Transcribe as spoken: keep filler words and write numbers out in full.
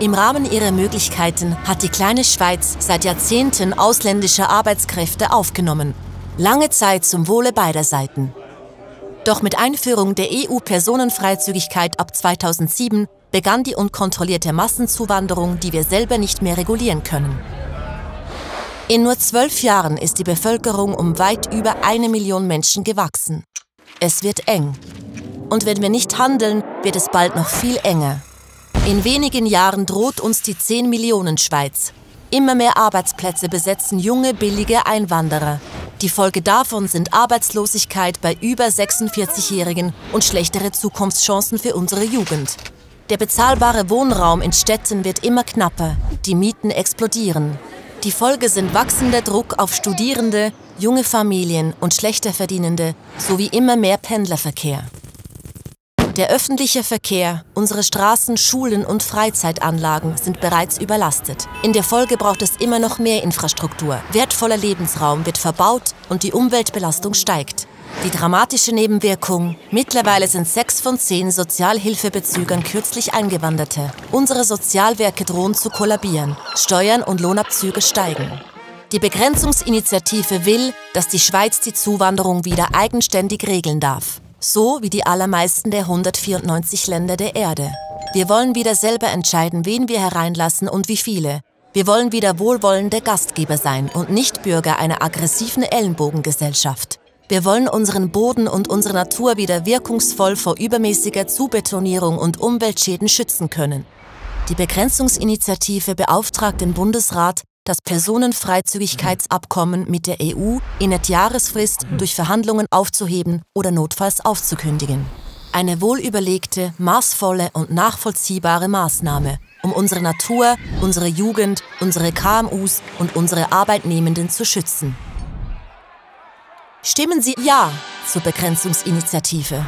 Im Rahmen ihrer Möglichkeiten hat die kleine Schweiz seit Jahrzehnten ausländische Arbeitskräfte aufgenommen. Lange Zeit zum Wohle beider Seiten. Doch mit Einführung der E U-Personenfreizügigkeit ab zweitausendsieben begann die unkontrollierte Massenzuwanderung, die wir selber nicht mehr regulieren können. In nur zwölf Jahren ist die Bevölkerung um weit über eine Million Menschen gewachsen. Es wird eng. Und wenn wir nicht handeln, wird es bald noch viel enger. In wenigen Jahren droht uns die zehn-Millionen-Schweiz. Immer mehr Arbeitsplätze besetzen junge, billige Einwanderer. Die Folge davon sind Arbeitslosigkeit bei über sechsundvierzigjährigen und schlechtere Zukunftschancen für unsere Jugend. Der bezahlbare Wohnraum in Städten wird immer knapper, die Mieten explodieren. Die Folge sind wachsender Druck auf Studierende, junge Familien und schlechter Verdienende sowie immer mehr Pendlerverkehr. Der öffentliche Verkehr, unsere Straßen, Schulen und Freizeitanlagen sind bereits überlastet. In der Folge braucht es immer noch mehr Infrastruktur. Wertvoller Lebensraum wird verbaut und die Umweltbelastung steigt. Die dramatische Nebenwirkung: Mittlerweile sind sechs von zehn Sozialhilfebezügern kürzlich Eingewanderte. Unsere Sozialwerke drohen zu kollabieren. Steuern und Lohnabzüge steigen. Die Begrenzungsinitiative will, dass die Schweiz die Zuwanderung wieder eigenständig regeln darf. So wie die allermeisten der hundertvierundneunzig Länder der Erde. Wir wollen wieder selber entscheiden, wen wir hereinlassen und wie viele. Wir wollen wieder wohlwollende Gastgeber sein und nicht Bürger einer aggressiven Ellenbogengesellschaft. Wir wollen unseren Boden und unsere Natur wieder wirkungsvoll vor übermäßiger Zubetonierung und Umweltschäden schützen können. Die Begrenzungsinitiative beauftragt den Bundesrat, das Personenfreizügigkeitsabkommen mit der E U in der Jahresfrist durch Verhandlungen aufzuheben oder notfalls aufzukündigen. Eine wohlüberlegte, maßvolle und nachvollziehbare Maßnahme, um unsere Natur, unsere Jugend, unsere K M Us und unsere Arbeitnehmenden zu schützen. Stimmen Sie Ja zur Begrenzungsinitiative.